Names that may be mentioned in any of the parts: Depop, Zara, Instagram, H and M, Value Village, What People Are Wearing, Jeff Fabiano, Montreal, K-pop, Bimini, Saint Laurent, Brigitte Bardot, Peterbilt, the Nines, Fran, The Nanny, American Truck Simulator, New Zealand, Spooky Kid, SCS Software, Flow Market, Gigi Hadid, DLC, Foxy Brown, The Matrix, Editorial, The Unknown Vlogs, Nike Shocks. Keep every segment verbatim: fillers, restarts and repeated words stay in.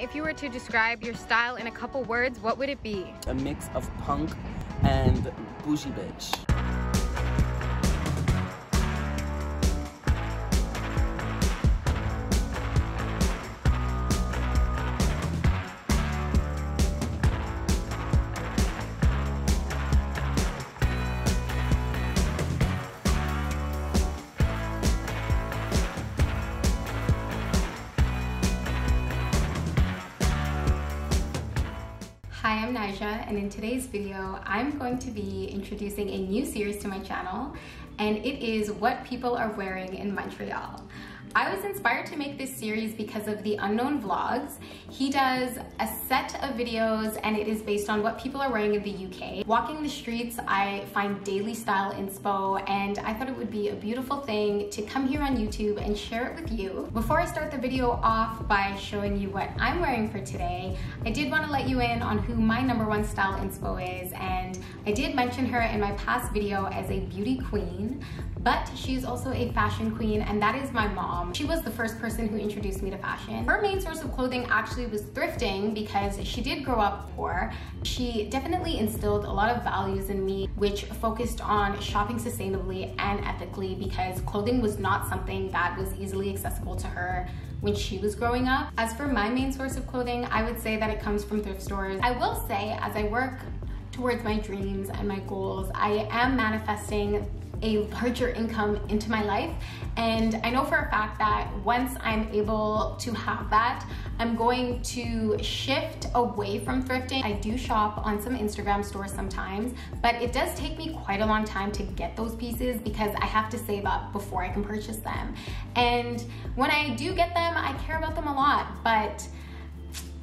If you were to describe your style in a couple words, what would it be? A mix of punk and bougie bitch. Hi, I'm Naija, and in today's video, I'm going to be introducing a new series to my channel, and it is What People Are Wearing in Montreal. I was inspired to make this series because of The Unknown Vlogs. He does a set of videos, and it is based on what people are wearing in the U K. Walking the streets, I find daily style inspo, and I thought it would be a beautiful thing to come here on YouTube and share it with you. Before I start the video off by showing you what I'm wearing for today, I did want to let you in on who my number one style inspo is, and I did mention her in my past video as a beauty queen, but she's also a fashion queen, and that is my mom. She was the first person who introduced me to fashion. Her main source of clothing actually was thrifting because she did grow up poor. She definitely instilled a lot of values in me, which focused on shopping sustainably and ethically because clothing was not something that was easily accessible to her when she was growing up. As for my main source of clothing, I would say that it comes from thrift stores. I will say, as I work towards my dreams and my goals, I am manifesting a larger income into my life, and I know for a fact that once I'm able to have that, I'm going to shift away from thrifting. I do shop on some Instagram stores sometimes, but it does take me quite a long time to get those pieces because I have to save up before I can purchase them, and when I do get them, I care about them a lot, but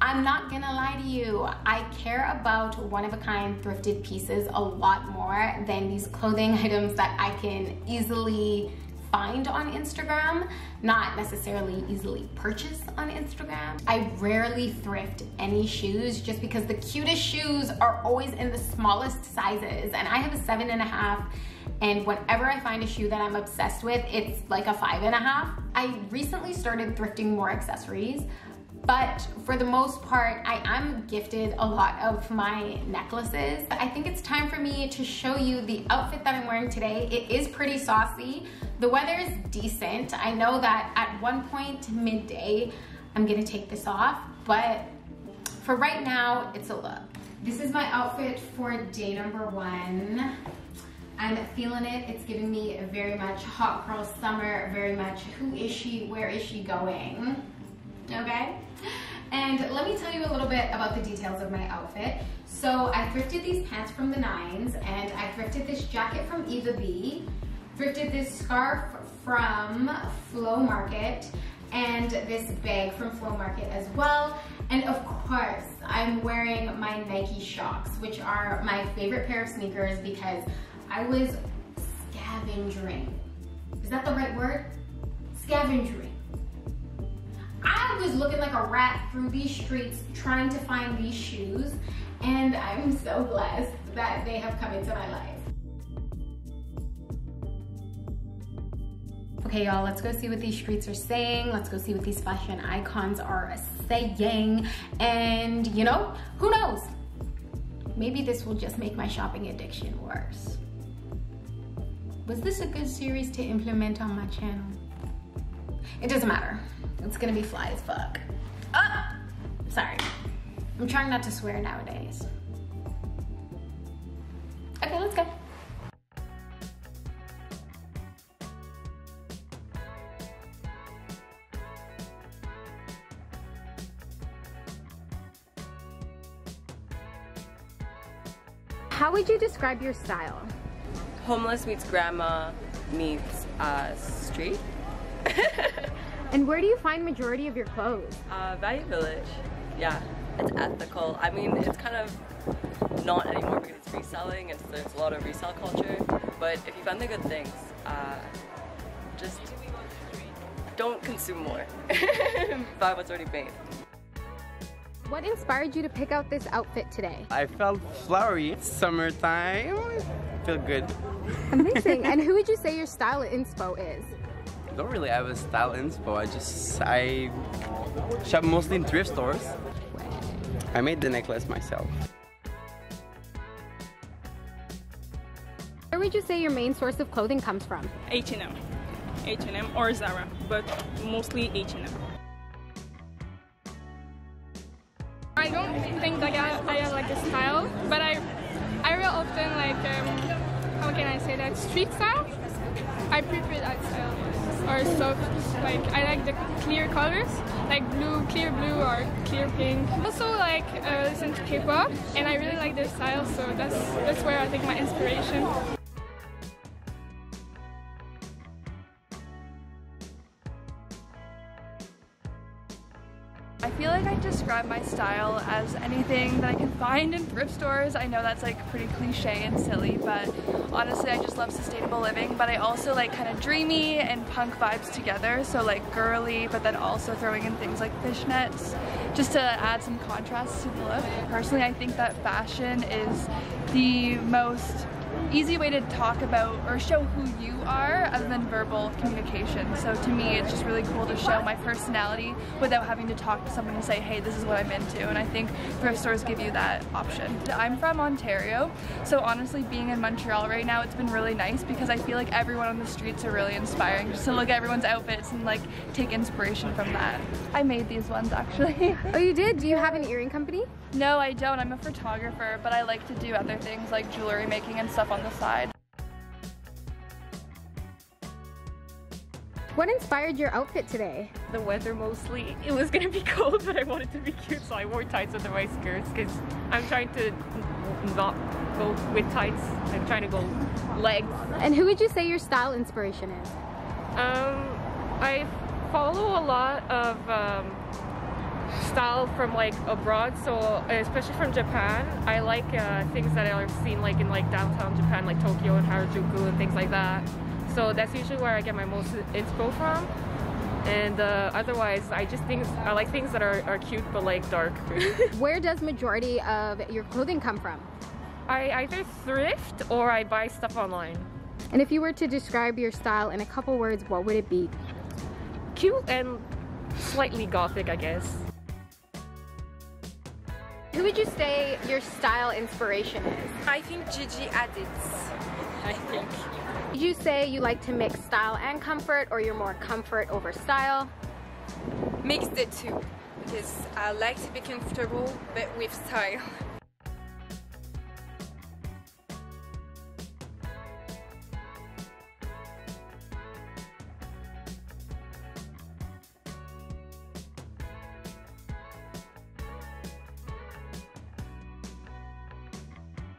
I'm not gonna lie to you, I care about one-of-a-kind thrifted pieces a lot more than these clothing items that I can easily find on Instagram, not necessarily easily purchase on Instagram. I rarely thrift any shoes just because the cutest shoes are always in the smallest sizes, and I have a seven and a half, and whenever I find a shoe that I'm obsessed with, it's like a five and a half. I recently started thrifting more accessories, but for the most part, I am gifted a lot of my necklaces. I think it's time for me to show you the outfit that I'm wearing today. It is pretty saucy. The weather is decent. I know that at one point, midday, I'm gonna take this off, but for right now, it's a look. This is my outfit for day number one. I'm feeling it. It's giving me very much hot girl summer, very much who is she, where is she going, okay? And let me tell you a little bit about the details of my outfit. So I thrifted these pants from the Nines, and I thrifted this jacket from Eva B, thrifted this scarf from Flow Market, and this bag from Flow Market as well. And of course, I'm wearing my Nike Shocks, which are my favorite pair of sneakers because I was scavengering. Is that the right word? Scavengering. I was looking like a rat through these streets trying to find these shoes, and I'm so blessed that they have come into my life. Okay, y'all, let's go see what these streets are saying. Let's go see what these fashion icons are saying. And you know, who knows? Maybe this will just make my shopping addiction worse. Was this a good series to implement on my channel? It doesn't matter. It's gonna be fly as fuck. Oh, sorry. I'm trying not to swear nowadays. Okay, let's go. How would you describe your style? Homeless meets grandma meets uh, street. And where do you find majority of your clothes? Uh, Value Village. Yeah, it's ethical. I mean, it's kind of not anymore because it's reselling and there's a lot of resale culture. But if you find the good things, uh, just don't consume more. Buy what's already made. What inspired you to pick out this outfit today? I felt flowery. Summertime. I feel good. Amazing. And who would you say your style inspo is? Don't really have a style inspo. I just I shop mostly in thrift stores. I made the necklace myself. Where would you say your main source of clothing comes from? H and M. H and M or Zara, but mostly H and M. I don't think like I, I have like a style, but I, I real often like um, how can I say that street style. I prefer that style or soft. Like I like the clear colors, like blue, clear blue or clear pink. Also like uh, listen to K-pop, and I really like their style, so that's that's where I take my inspiration. I feel like I describe my style as anything that I can find in thrift stores. I know that's like pretty cliche and silly, but honestly I just love sustainable living, but I also like kind of dreamy and punk vibes together, so like girly, but then also throwing in things like fishnets just to add some contrast to the look. Personally, I think that fashion is the most easy way to talk about or show who you are other than verbal communication. So to me it's just really cool to show my personality without having to talk to someone and say, hey, this is what I'm into, and I think thrift stores give you that option. I'm from Ontario, so honestly being in Montreal right now, it's been really nice because I feel like everyone on the streets are really inspiring, just to look at everyone's outfits and like take inspiration from that. I made these ones actually. Oh, you did? Do you have an earring company? No, I don't. I'm a photographer, but I like to do other things like jewelry making and stuff on the side. What inspired your outfit today? The weather mostly. It was gonna be cold, but I wanted to be cute, so I wore tights with the right skirts because I'm trying to not go with tights. I'm trying to go legs. And who would you say your style inspiration is? Um, I follow a lot of um, style from like abroad, so especially from Japan. I like uh, things that I've seen like in like downtown Japan, like Tokyo and Harajuku and things like that. So that's usually where I get my most inspo from. And uh, otherwise, I just think I like things that are, are cute but like dark. Where does majority of your clothing come from? I either thrift or I buy stuff online. And if you were to describe your style in a couple words, what would it be? Cute and slightly gothic, I guess. Who would you say your style inspiration is? I think Gigi Hadid. I think. Would you say you like to mix style and comfort, or you're more comfort over style? Mix the two, because I like to be comfortable, but with style.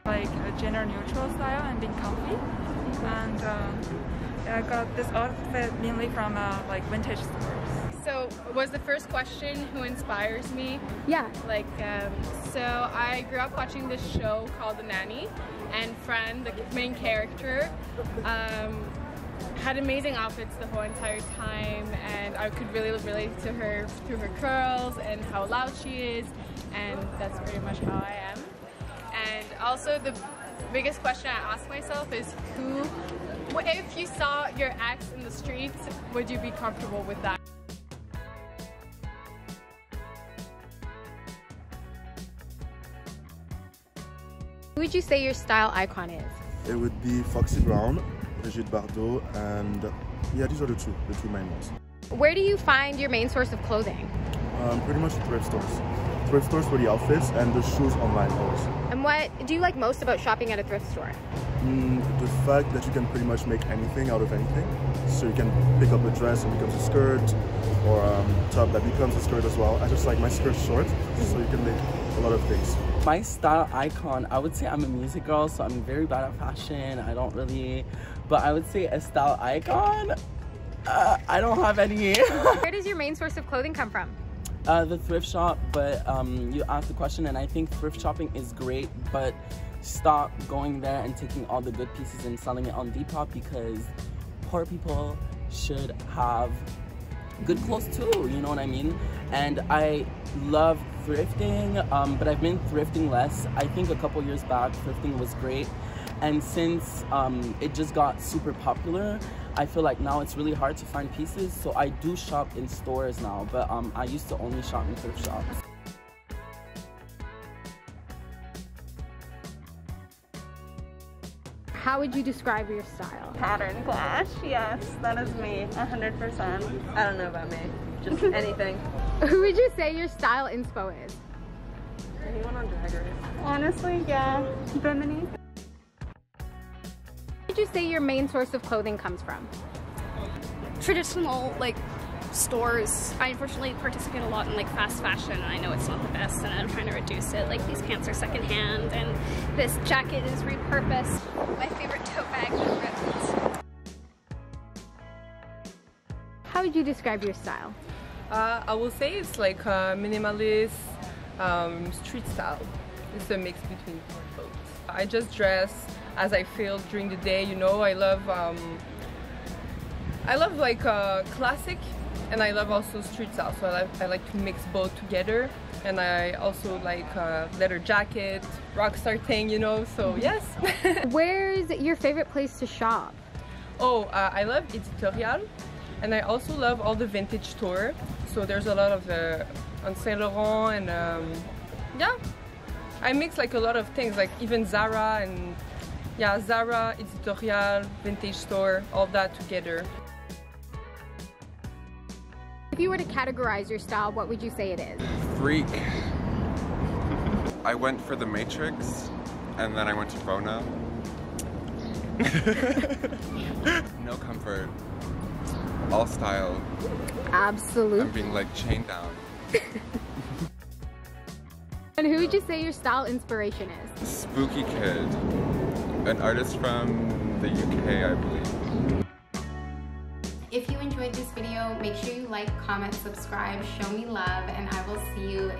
Like a gender neutral style and being comfy, and um, I got this outfit mainly from uh, like vintage stores. So was the first question who inspires me? Yeah. Like um, so I grew up watching this show called The Nanny, and Fran, the main character, um, had amazing outfits the whole entire time, and I could really relate to her through her curls and how loud she is, and that's pretty much how I am. And also the biggest question I ask myself is who, if you saw your ex in the streets, would you be comfortable with that? Who would you say your style icon is? It would be Foxy Brown, Brigitte Bardot, and yeah, these are the two, the two main ones. Where do you find your main source of clothing? Um, pretty much thrift stores. Thrift stores for the outfits and the shoes online also. And what do you like most about shopping at a thrift store? Mm, the fact that you can pretty much make anything out of anything. So you can pick up a dress and becomes a skirt, or a um, top that becomes a skirt as well. I just like my skirt short, so you can make a lot of things. My style icon, I would say I'm a music girl, so I'm very bad at fashion. I don't really, but I would say a style icon, uh, I don't have any. Where does your main source of clothing come from? Uh, the thrift shop, but um, you asked the question, and I think thrift shopping is great, but stop going there and taking all the good pieces and selling it on Depop, because poor people should have good clothes too, you know what I mean? And I love thrifting, um, but I've been thrifting less. I think a couple years back, thrifting was great, and since um, it just got super popular, I feel like now it's really hard to find pieces, so I do shop in stores now, but um, I used to only shop in thrift shops. How would you describe your style? Pattern clash, yes. That is me, one hundred percent. I don't know about me, just anything. Who would you say your style inspo is? Anyone on Drag Race? Honestly, yeah. Bimini. Where would you say your main source of clothing comes from? Traditional, like, stores. I unfortunately participate a lot in like fast fashion, and I know it's not the best, and I'm trying to reduce it. Like, these pants are secondhand, and this jacket is repurposed. My favorite tote bag is ribbons. How would you describe your style? Uh, I will say it's like a minimalist um, street style. It's a mix between both. I just dress as I feel during the day. You know, I love um, I love like uh, classic. And I love also street style, so I like, I like to mix both together. And I also like uh, leather jacket, rockstar thing, you know, so yes. Where's your favorite place to shop? Oh, uh, I love Editorial, and I also love all the vintage store. So there's a lot of uh, on Saint Laurent, and um, yeah. I mix like a lot of things, like even Zara, and yeah, Zara, Editorial, vintage store, all that together. If you were to categorize your style, what would you say it is? Freak. I went for The Matrix, and then I went to Rona. No comfort. All style. Absolutely. I'm being like chained down. And who would you say your style inspiration is? Spooky Kid. An artist from the U K, I believe. If you enjoyed this video, make sure you like, comment, subscribe, show me love, and I will see you